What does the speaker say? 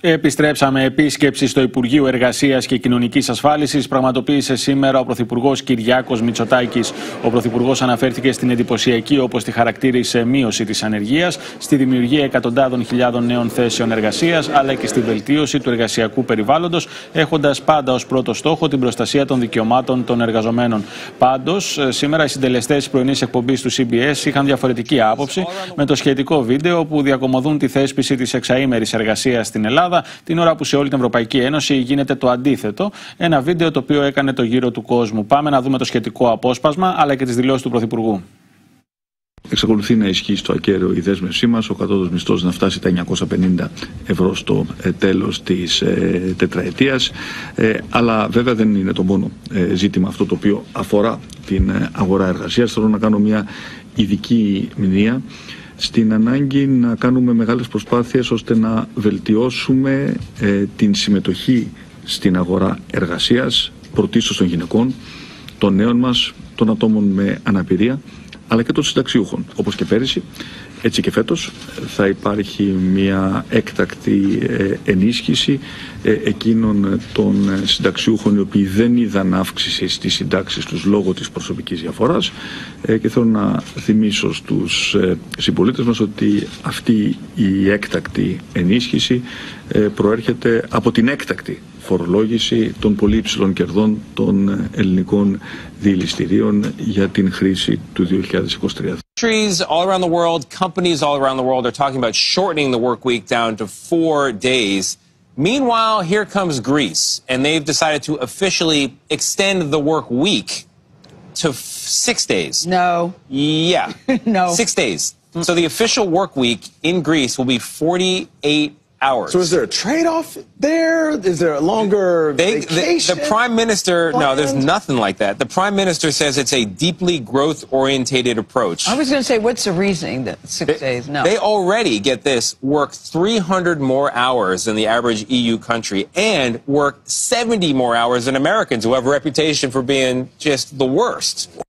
Επιστρέψαμε. Επίσκεψη στο Υπουργείο Εργασίας και Κοινωνικής Ασφάλισης πραγματοποίησε σήμερα ο Πρωθυπουργός Κυριάκος Μητσοτάκης. Ο Πρωθυπουργός αναφέρθηκε στην εντυπωσιακή, όπως τη χαρακτήρισε, μείωση της ανεργίας, στη δημιουργία εκατοντάδων χιλιάδων νέων θέσεων εργασίας, αλλά και στη βελτίωση του εργασιακού περιβάλλοντος, έχοντας πάντα ως πρώτο στόχο την προστασία των δικαιωμάτων των εργαζομένων. Πάντως, σήμερα οι συντελεστές της πρωινής εκπομπής του CBS είχαν διαφορετική άποψη με το σχετικό βίντεο που διακομωδούν τη θέσπιση της εξαήμερης εργασίας στην Ελλάδα, την ώρα που σε όλη την Ευρωπαϊκή Ένωση γίνεται το αντίθετο. Ένα βίντεο το οποίο έκανε το γύρο του κόσμου. Πάμε να δούμε το σχετικό απόσπασμα αλλά και τις δηλώσεις του Πρωθυπουργού. Εξακολουθεί να ισχύει στο ακέραιο η δέσμευσή μας, ο κατώτατος μισθός να φτάσει τα 950 ευρώ στο τέλος της τετραετίας. Αλλά βέβαια δεν είναι το μόνο ζήτημα αυτό το οποίο αφορά την αγορά εργασίας. Θέλω να κάνω μια ειδική μνήμα στην ανάγκη να κάνουμε μεγάλες προσπάθειες ώστε να βελτιώσουμε την συμμετοχή στην αγορά εργασίας, πρωτίστως των γυναικών, των νέων μας, των ατόμων με αναπηρία, αλλά και των συνταξιούχων. Όπως και πέρυσι, έτσι και φέτος, θα υπάρχει μια έκτακτη ενίσχυση εκείνων των συνταξιούχων οι οποίοι δεν είδαν αύξηση στις συντάξεις τους λόγω της προσωπικής διαφοράς, και θέλω να θυμίσω στους συμπολίτες μας ότι αυτή η έκτακτη ενίσχυση προέρχεται από την έκτακτη φορολόγηση των πολύ υψηλών κερδών των ελληνικών διελιστηρίων για την χρήση του 2023. Countries all around the world, companies all around the world are talking about shortening the work week down to 4 days. Meanwhile, here comes Greece, and they've decided to officially extend the work week to 6 days. No. Yeah. No. 6 days. So the official work week in Greece will be 48 hours. So is there a trade-off there? Is there a longer vacation? The Prime Minister, no, there's nothing like that. The Prime Minister says it's a deeply growth-orientated approach. I was going to say, what's the reasoning that 6 days? No. They already, get this, work 300 more hours than the average EU country and work 70 more hours than Americans who have a reputation for being just the worst.